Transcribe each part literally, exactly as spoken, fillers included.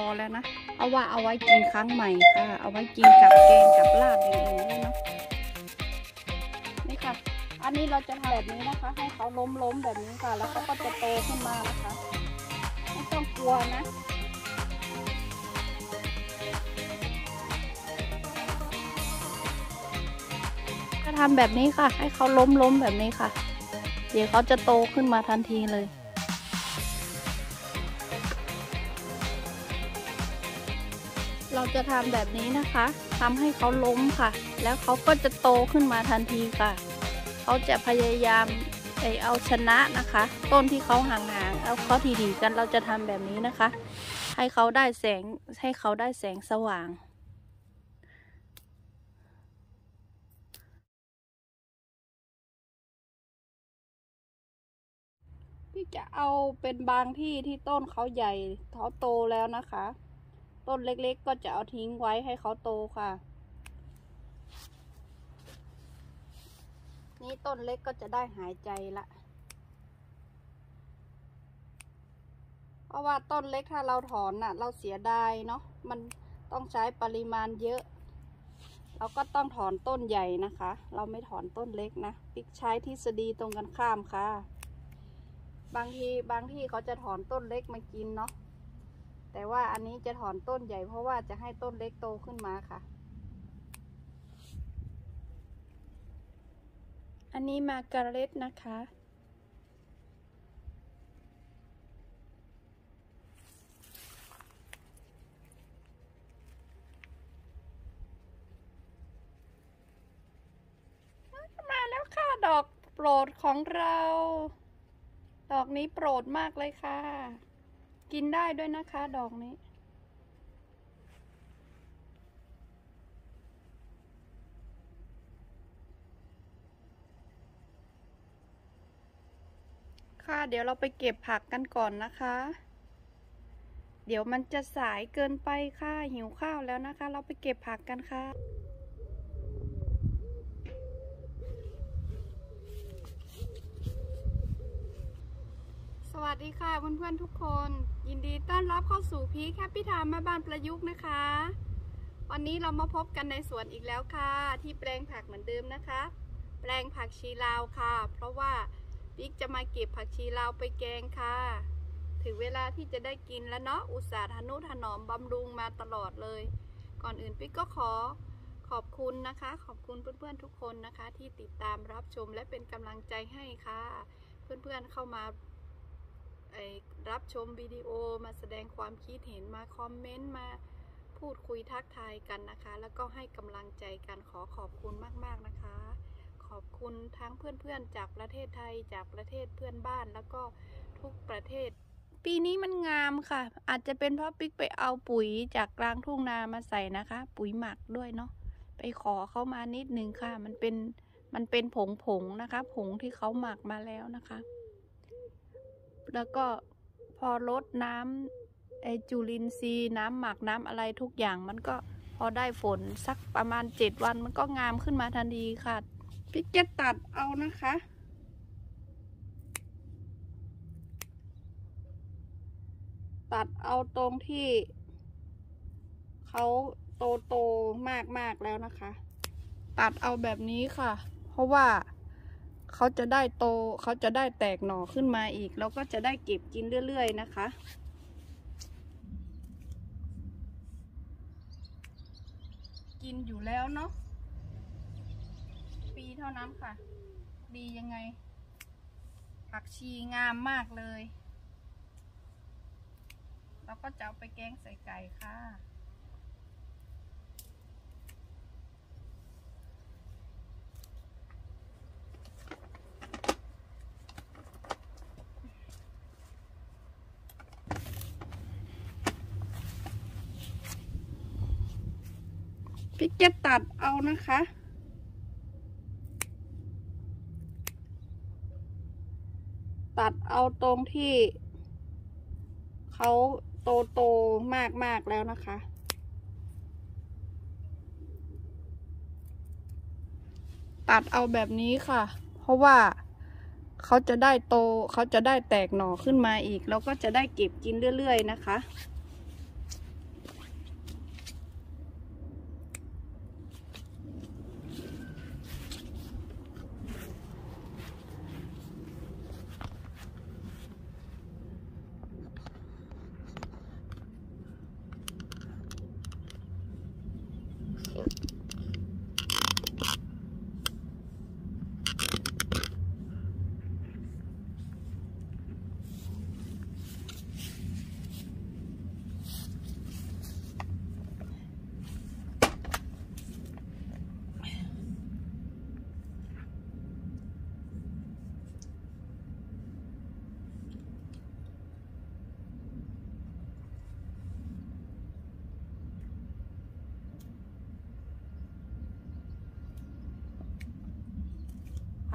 อแล้วนะเอาว่าเอาไว้กินครั้งใหม่ค่ะเอาไว้กินกับแกงกับลาบอย่างอื่นด้วยเนาะนี่ค่ะอันนี้เราจะทำแบบนี้นะคะให้เขาล้มๆแบบนี้ค่ะแล้วเขาก็จะโตขึ้นมานะคะไม่ต้องกลัวนะก็ทำแบบนี้ค่ะให้เขาล้มๆแบบนี้ค่ะเดี๋ยวเขาจะโตขึ้นมาทันทีเลยเราจะทำแบบนี้นะคะทำให้เขาล้มค่ะแล้วเขาก็จะโตขึ้นมาทันทีค่ะเขาจะพยายามเอาชนะนะคะต้นที่เขาห่างๆเอาเขาทีๆกันเราจะทำแบบนี้นะคะให้เขาได้แสงให้เขาได้แสงสว่างพี่จะเอาเป็นบางที่ที่ต้นเขาใหญ่เขาโตแล้วนะคะต้นเล็กๆก็จะเอาทิ้งไว้ให้เขาโตค่ะนี่ต้นเล็กก็จะได้หายใจละเพราะว่าต้นเล็กถ้าเราถอนน่ะเราเสียดายเนาะมันต้องใช้ปริมาณเยอะเราก็ต้องถอนต้นใหญ่นะคะเราไม่ถอนต้นเล็กนะปิ๊กใช้ทฤษฎีตรงกันข้ามค่ะบางทีบางที่เขาจะถอนต้นเล็กมากินเนาะแต่ว่าอันนี้จะถอนต้นใหญ่เพราะว่าจะให้ต้นเล็กโตขึ้นมาค่ะอันนี้มาการ์เล็ตนะคะมาแล้วค่ะดอกโปรดของเราดอกนี้โปรดมากเลยค่ะกินได้ด้วยนะคะดอกนี้ค่ะเดี๋ยวเราไปเก็บผักกันก่อนนะคะเดี๋ยวมันจะสายเกินไปค่ะหิวข้าวแล้วนะคะเราไปเก็บผักกันค่ะสวัสดีค่ะเพื่อนๆทุกคนยินดีต้อนรับเข้าสู่พีคแฮปปี้ไทม์แม่บ้านประยุกต์นะคะวันนี้เรามาพบกันในสวนอีกแล้วค่ะที่แปลงผักเหมือนเดิมนะคะแปลงผักชีลาวค่ะเพราะว่าพีคจะมาเก็บผักชีลาวไปแกงค่ะถึงเวลาที่จะได้กินแล้วเนาะอุตส่าห์ทนุถนอมบำรุงมาตลอดเลยก่อนอื่นพีคก็ขอขอบคุณนะคะขอบคุณเพื่อนๆทุกคนนะคะที่ติดตามรับชมและเป็นกำลังใจให้ค่ะเพื่อนๆเข้ามารับชมวิดีโอมาแสดงความคิดเห็นมาคอมเมนต์มาพูดคุยทักทายกันนะคะแล้วก็ให้กำลังใจกันขอขอบคุณมากๆนะคะขอบคุณทั้งเพื่อนๆจากประเทศไทยจากประเทศเพื่อนบ้านแล้วก็ทุกประเทศปีนี้มันงามค่ะอาจจะเป็นเพราะปิ๊กไปเอาปุ๋ยจากกลางทุ่งนามาใส่นะคะปุ๋ยหมักด้วยเนาะไปขอเขามานิดนึงค่ะมันเป็นมันเป็นผงผงนะคะผงที่เขาหมักมาแล้วนะคะแล้วก็พอลดน้ำไอจุลินทรีย์น้ำหมักน้ำอะไรทุกอย่างมันก็พอได้ฝนสักประมาณเจ็ดวันมันก็งามขึ้นมาทันทีค่ะพี่จะตัดเอานะคะตัดเอาตรงที่เขาโตโตมากมากแล้วนะคะตัดเอาแบบนี้ค่ะเพราะว่าเขาจะได้โตเขาจะได้แตกหน่อขึ้นมาอีกแล้วก็จะได้เก็บกินเรื่อยๆนะคะกินอยู่แล้วเนาะปีเท่านั้นค่ะดียังไงผักชีงามมากเลยแล้วก็จะเอาไปแกงใส่ไก่ค่ะพี่จะตัดเอานะคะตัดเอาตรงที่เขาโตโตมากมากแล้วนะคะตัดเอาแบบนี้ค่ะเพราะว่าเขาจะได้โตเขาจะได้แตกหน่อขึ้นมาอีกแล้วก็จะได้เก็บกินเรื่อยๆนะคะ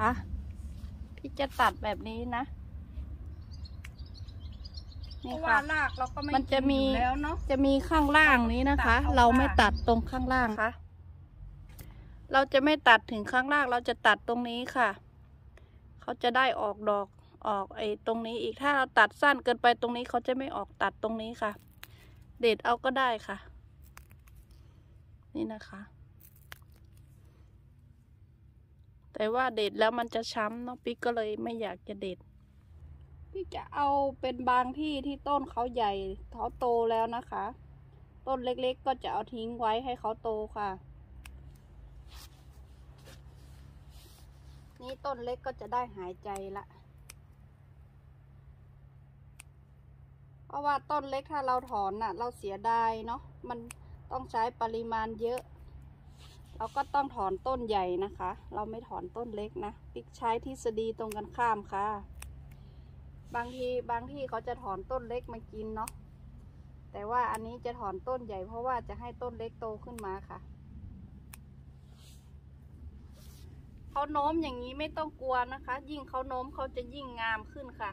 อ่ะพี่จะตัดแบบนี้นะนี่ค่ะมันจะมีจะมีข้างล่างนี้นะคะเราไม่ตัดตรงข้างล่างค่ะเราจะไม่ตัดถึงข้างล่างเราจะตัดตรงนี้ค่ะเขาจะได้ออกดอกออกไอ้ตรงนี้อีกถ้าเราตัดสั้นเกินไปตรงนี้เขาจะไม่ออกตัดตรงนี้ค่ะเด็ดเอาก็ได้ค่ะนี่นะคะแต่ว่าเด็ดแล้วมันจะช้ำเนาะพี่ก็เลยไม่อยากจะเด็ดพี่จะเอาเป็นบางที่ที่ต้นเขาใหญ่เขาโตแล้วนะคะต้นเล็กๆก็จะเอาทิ้งไว้ให้เขาโตค่ะนี่ต้นเล็กก็จะได้หายใจละเพราะว่าต้นเล็กถ้าเราถอนน่ะเราเสียดายเนาะมันต้องใช้ปริมาณเยอะเราก็ต้องถอนต้นใหญ่นะคะเราไม่ถอนต้นเล็กนะติ๊กใช้ทฤษฎีตรงกันข้ามค่ะบางทีบางที่เขาจะถอนต้นเล็กมากินเนาะแต่ว่าอันนี้จะถอนต้นใหญ่เพราะว่าจะให้ต้นเล็กโตขึ้นมาค่ะเขาโน้มอย่างนี้ไม่ต้องกลัวนะคะยิ่งเขาโน้มเขาจะยิ่งงามขึ้นค่ะ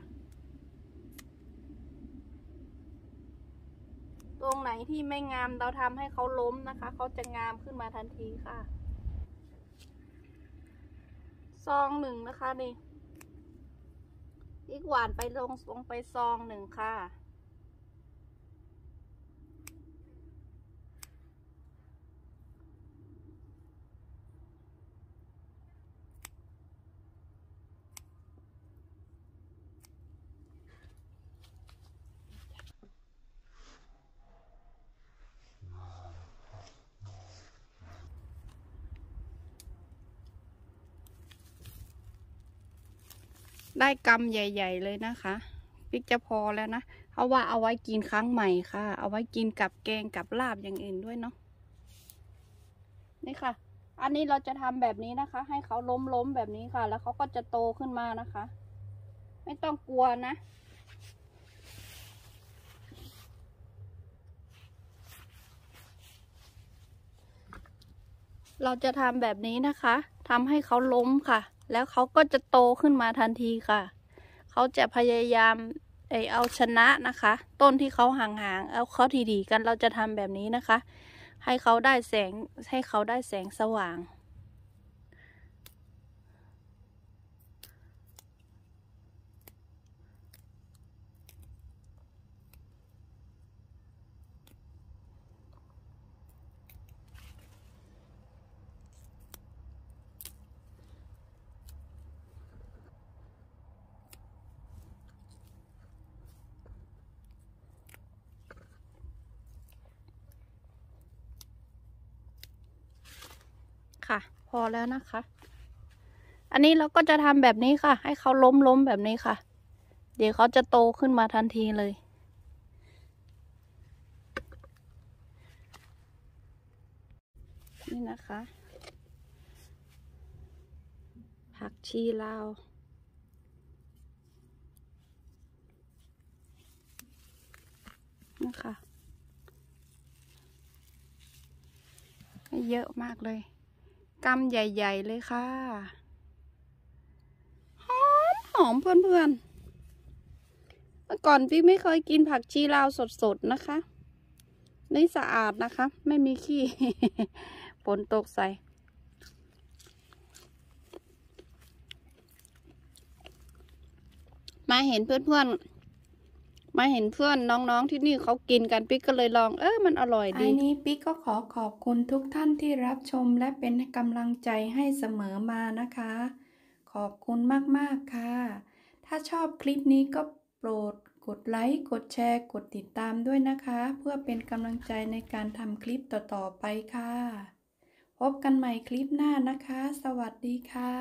ตรงไหนที่ไม่งามเราทำให้เขาล้มนะคะเขาจะงามขึ้นมาทันทีค่ะซองหนึ่งนะคะนี่อีกหวานไปลงลงไปซองหนึ่งค่ะได้กำใหญ่ๆเลยนะคะพิกจะพอแล้วนะเพราะว่าเอาไว้กินครั้งใหม่ค่ะเอาไว้กินกับแกงกับลาบอย่างอื่นด้วยเนาะนี่ค่ะอันนี้เราจะทำแบบนี้นะคะให้เขาล้มๆแบบนี้ค่ะแล้วเขาก็จะโตขึ้นมานะคะไม่ต้องกลัวนะเราจะทำแบบนี้นะคะทำให้เขาล้มค่ะแล้วเขาก็จะโตขึ้นมาทันทีค่ะเขาจะพยายามไอเอาชนะนะคะต้นที่เขาห่างๆเอาเขาดีๆกันเราจะทำแบบนี้นะคะให้เขาได้แสงให้เขาได้แสงสว่างค่ะพอแล้วนะคะอันนี้เราก็จะทำแบบนี้ค่ะให้เขาล้มล้มแบบนี้ค่ะเดี๋ยวเขาจะโตขึ้นมาทันทีเลยนี่นะคะผักชีลาวนะคะเยอะมากเลยกำใหญ่ๆเลยค่ะหอมหอมเพื่อนๆเมื่อก่อนพี่ไม่เคยกินผักชีลาวสดๆนะคะนี่สะอาดนะคะไม่มีขี้ ฝนตกใส่มาเห็นเพื่อนๆมาเห็นเพื่อนน้องๆที่นี่เขากินกันพี่ก็เลยลองเออมันอร่อยดีอันนี้พี่ก็ขอขอบคุณทุกท่านที่รับชมและเป็นกำลังใจให้เสมอมานะคะขอบคุณมากๆค่ะถ้าชอบคลิปนี้ก็โปรดกดไลค์กดแชร์กดติดตามด้วยนะคะเพื่อเป็นกำลังใจในการทำคลิปต่อๆไปค่ะพบกันใหม่คลิปหน้านะคะสวัสดีค่ะ